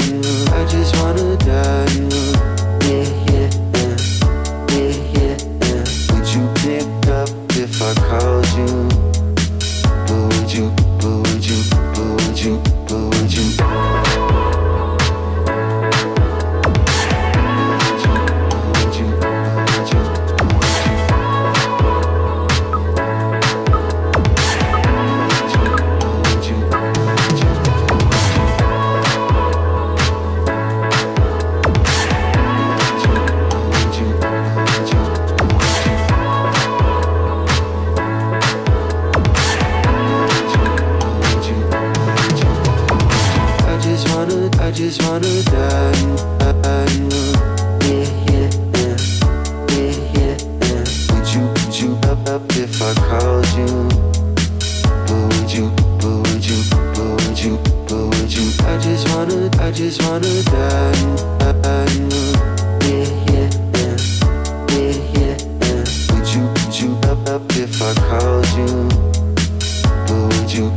I just wanna die. Yeah. Would you pick up if I called you? I just wanna die. Yeah. Would you up if I called you? But would you? I just wanna die. Yeah. Would you up if I called you? But would you?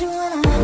you wanna